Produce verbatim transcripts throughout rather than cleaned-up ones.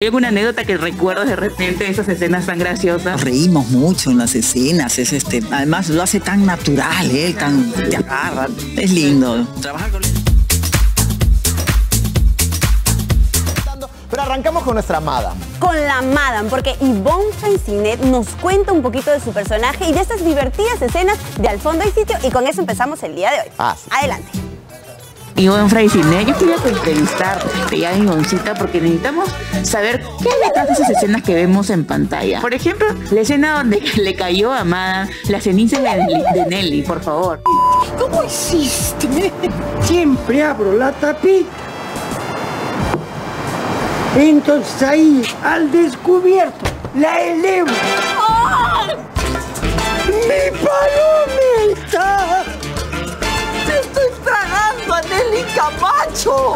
¿Hay alguna anécdota que recuerdas de repente de esas escenas tan graciosas? Nos reímos mucho en las escenas, es este, además lo hace tan natural, ¿eh? Tan, te agarra, es lindo. Trabajar con... Pero arrancamos con nuestra madame. Con la madame, porque Ivonne Frayssinet nos cuenta un poquito de su personaje y de estas divertidas escenas de Al Fondo hay Sitio, y con eso empezamos el día de hoy. Ah, sí. Adelante. Ivonne Frayssinet, yo quería entrevistarte ya, Ivoncita, porque necesitamos saber qué hay detrás de esas escenas que vemos en pantalla. Por ejemplo, la escena donde le cayó a Madame la ceniza de Nelly, por favor. ¿Cómo hiciste? Siempre abro la tapita. Entonces ahí, al descubierto, la elevo. ¡Oh! ¡Mi palomita! ¡Te estoy tragando a Nelly Camacho!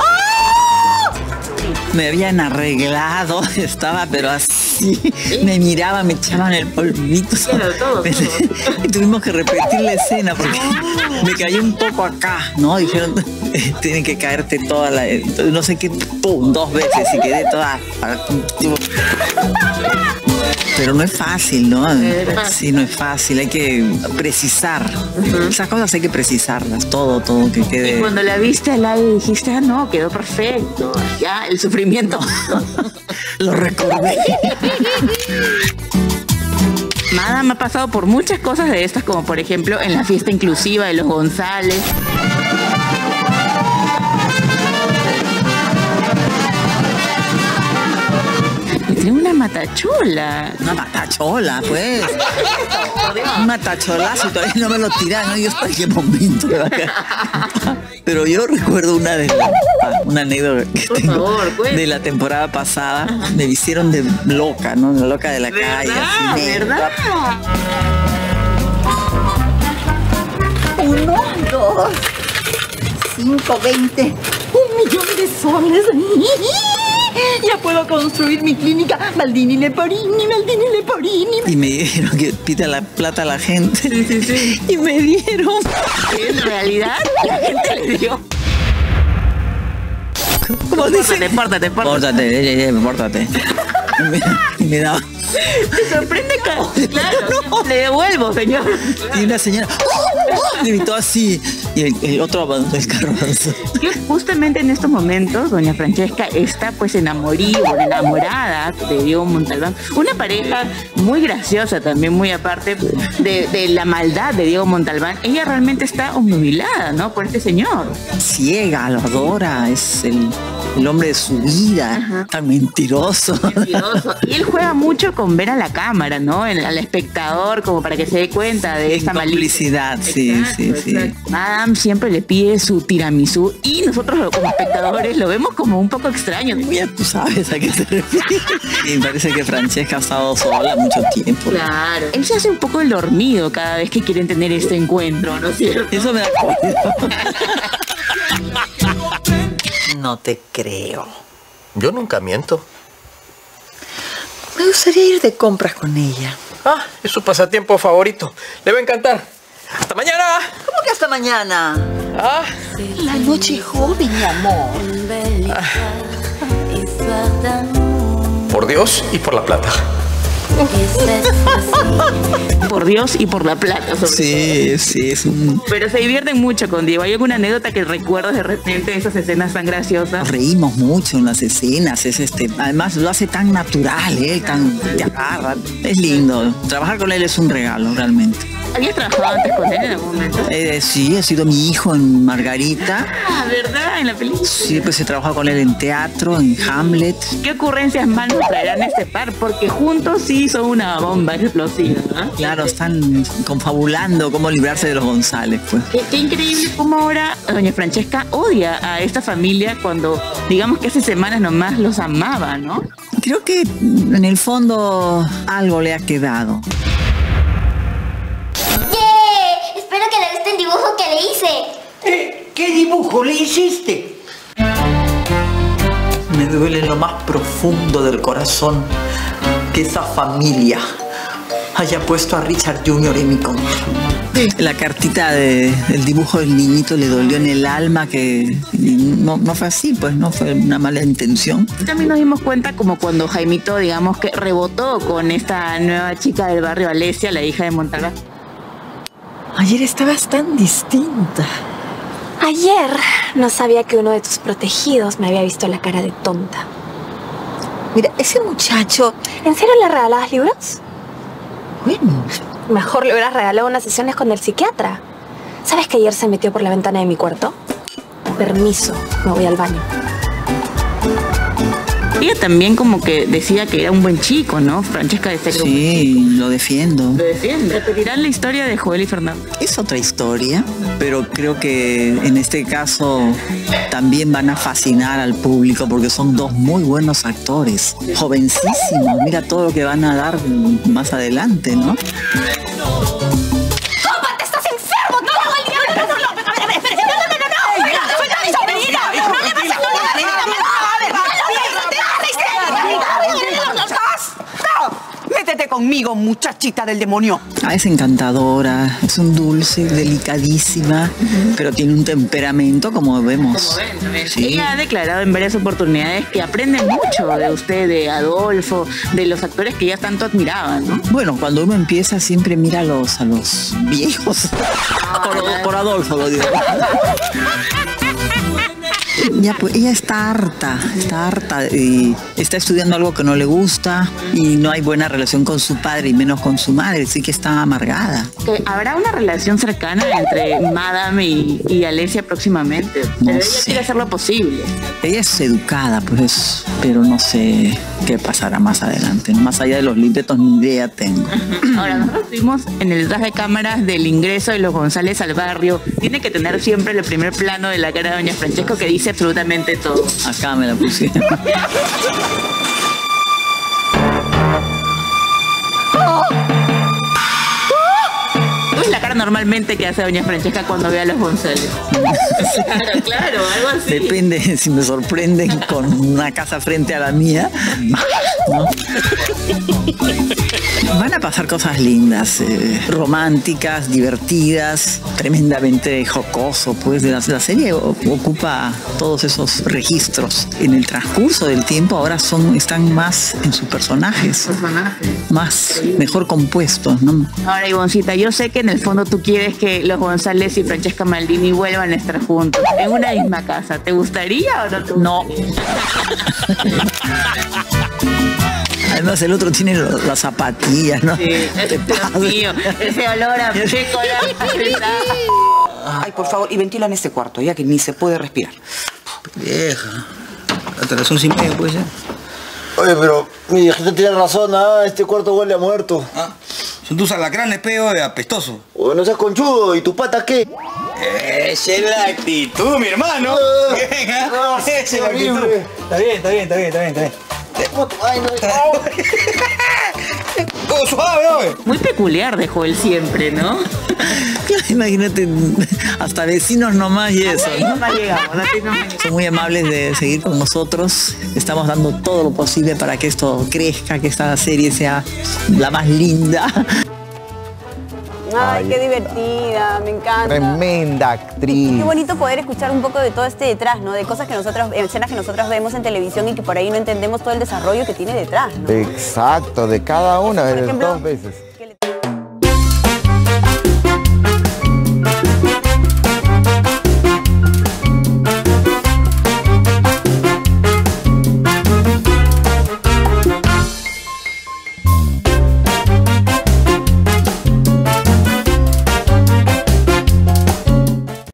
¡Oh! Me habían arreglado, estaba pero así. ¿Sí? Me miraban, me echaban el polvito. Claro, todo, todo. Y tuvimos que repetir la escena porque me cayó un poco acá, ¿no? Dijeron... Tienen que caerte toda la... No sé qué... ¡Pum! Dos veces y quedé toda... Pero no es fácil, ¿no? Sí, no es fácil. Hay que precisar. Uh-huh. Esas cosas hay que precisarlas. Todo, todo que quede... Y cuando la viste, la dijiste, ah, no, quedó perfecto. Ya, el sufrimiento. Lo recordé. Madame ha pasado por muchas cosas de estas, como por ejemplo en la fiesta inclusiva de los González. Una matachola. Una matachola, pues. Un matacholazo, todavía no me lo tiran, ¿no? Yo hasta qué momento. Pero yo recuerdo una de la, una anécdota que por tengo favor, pues. De la temporada pasada. Ajá. Me hicieron de loca, ¿no? De loca de la ¿verdad? Calle. Así, ¿verdad? Uno, dos, cinco, veinte, un millón de soles. Ya puedo construir mi clínica Maldini Leporini, Maldini Leporini. Y me dijeron que pita la plata a la gente. Sí, sí, sí. Y me dieron. En realidad, la gente le dio. ¿Cómo dice? Pórtate, pórtate, pórtate. Pórtate, pórtate. Y me daba. Te sorprende, claro. No. Le devuelvo, señor. Y una señora. Gritó así y el, el otro avanzó, el carro avanzó. Justamente en estos momentos, doña Francesca está pues enamorío, enamorada de Diego Montalbán. Una pareja muy graciosa también, muy aparte de, de la maldad de Diego Montalbán. Ella realmente está obnubilada, ¿no? Por este señor. Ciega, lo adora, es el, el hombre de su vida. Ajá. Tan mentiroso. Mentiroso. Y él juega mucho con ver a la cámara, ¿no? El, al espectador, como para que se dé cuenta de esta malicia. Sí, exacto, sí, sí. Exacto. Madame siempre le pide su tiramisú y nosotros como espectadores lo vemos como un poco extraño. Mira, tú sabes a qué se refiere. Y me parece que Francesca ha estado sola mucho tiempo. Claro. Él se hace un poco el dormido cada vez que quieren tener este encuentro, ¿no es cierto? Eso me da cuenta. No te creo. Yo nunca miento. Me gustaría ir de compras con ella. Ah, es su pasatiempo favorito. Le va a encantar. ¡Hasta mañana! ¿Cómo que hasta mañana? ¿Ah? La noche joven, mi amor. Ah. Por Dios y por la plata. Por Dios y por la plata, sobre sí, todo. Sí, es un... Pero se divierten mucho con Diego. ¿Hay alguna anécdota que recuerdas de repente de esas escenas tan graciosas? Nos reímos mucho en las escenas, es este, además lo hace tan natural, ¿eh? Tan, te agarra, es lindo. Trabajar con él es un regalo, realmente. ¿Habías trabajado antes con él en algún momento? Eh, sí, ha sido mi hijo en Margarita. Ah, ¿verdad? En la película. Sí, pues he trabajado con él en teatro, en Hamlet. ¿Qué ocurrencias más nos traerán este par? Porque juntos sí son una bomba explosiva, ¿no? Claro, están confabulando cómo librarse de los González, pues. Qué, qué increíble cómo ahora doña Francesca odia a esta familia cuando, digamos que hace semanas nomás los amaba, ¿no? Creo que en el fondo algo le ha quedado. ¡Yeah! Espero que le guste el dibujo que le hice. ¿Qué, qué dibujo le hiciste? Me duele en lo más profundo del corazón que esa familia haya puesto a Richard junior en mi contra. Sí, la cartita de, del dibujo del niñito le dolió en el alma, que no, no fue así, pues no fue una mala intención. También nos dimos cuenta como cuando Jaimito, digamos, que rebotó con esta nueva chica del barrio Alesia, la hija de Montalbán. Ayer estabas tan distinta. Ayer no sabía que uno de tus protegidos me había visto la cara de tonta. Mira, ese muchacho... ¿En serio le regalabas libros? Bueno... Mejor le hubieras regalado unas sesiones con el psiquiatra. ¿Sabes que ayer se metió por la ventana de mi cuarto? Permiso, me voy al baño. Ella también como que decía que era un buen chico, ¿no? Francesca decía que era un buen chico. Sí, lo defiendo. Lo defiendo. ¿Repetirán la historia de Joel y Fernando? Es otra historia, pero creo que en este caso también van a fascinar al público porque son dos muy buenos actores, jovencísimos. Mira todo lo que van a dar más adelante, ¿no? Conmigo, muchachita del demonio. Ah, es encantadora, es un dulce, delicadísima, uh-huh. pero tiene un temperamento como vemos. Como ven, sí. Ella ha declarado en varias oportunidades que aprende mucho de usted, de Adolfo, de los actores que ella tanto admiraba, ¿no? Bueno, cuando uno empieza siempre mira a los, a los viejos. Ah, por, por Adolfo lo digo. Ya, pues, ella está harta, está harta y está estudiando algo que no le gusta y no hay buena relación con su padre y menos con su madre, sí que está amargada. ¿Habrá una relación cercana entre Madame y, y Alesia próximamente? No pero sé. Ella quiere hacer lo posible. Ella es educada, pues, pero no sé qué pasará más adelante. Más allá de los libretos ni idea tengo. Ahora, nosotros vimos en el detrás de cámaras del ingreso de los González al barrio. Tiene que tener siempre el primer plano de la cara de Doña Francesca que dice absolutamente todo. Acá me la pusieron. Es la cara normalmente que hace Doña Francesca cuando ve a los González. Claro, claro, algo así. Depende si me sorprenden con una casa frente a la mía. ¿No? Van a pasar cosas lindas, eh, románticas, divertidas, tremendamente jocoso, pues la, la serie ocupa todos esos registros. En el transcurso del tiempo ahora son, están más en sus personajes, personajes. más mejor compuestos, ¿no? Ahora, Ivoncita, yo sé que en el fondo tú quieres que los González y Francesca Maldini vuelvan a estar juntos en una misma casa. ¿Te gustaría o no te gustaría? No. Además, el otro tiene las zapatillas, ¿no? Sí, Dios mío, ese olor a seco. Ay, por favor, y ventilan este cuarto, ya que ni se puede respirar. Vieja, hasta las once y media puede ser. Oye, pero mi viejita tiene razón, ¿ah? Este cuarto huele a muerto. ¿Ah? Son tus alacranes, peo, de apestoso. Oye, no seas conchudo, ¿y tu pata qué? Esa es la actitud, mi hermano. Venga, no, esa es la actitud. Está bien, está bien, está bien, está bien, está bien. Ay, no, no. Todo suave, ¿no? Muy peculiar dejó él siempre, ¿no? Imagínate, hasta vecinos nomás y eso, ¿no? Son muy amables de seguir con nosotros. Estamos dando todo lo posible para que esto crezca, que esta serie sea la más linda. Ay, qué divertida, me encanta. Tremenda actriz. Qué bonito poder escuchar un poco de todo este detrás, ¿no? De cosas que nosotros, escenas que nosotros vemos en televisión y que por ahí no entendemos todo el desarrollo que tiene detrás, ¿no? Exacto, de cada una, de dos veces.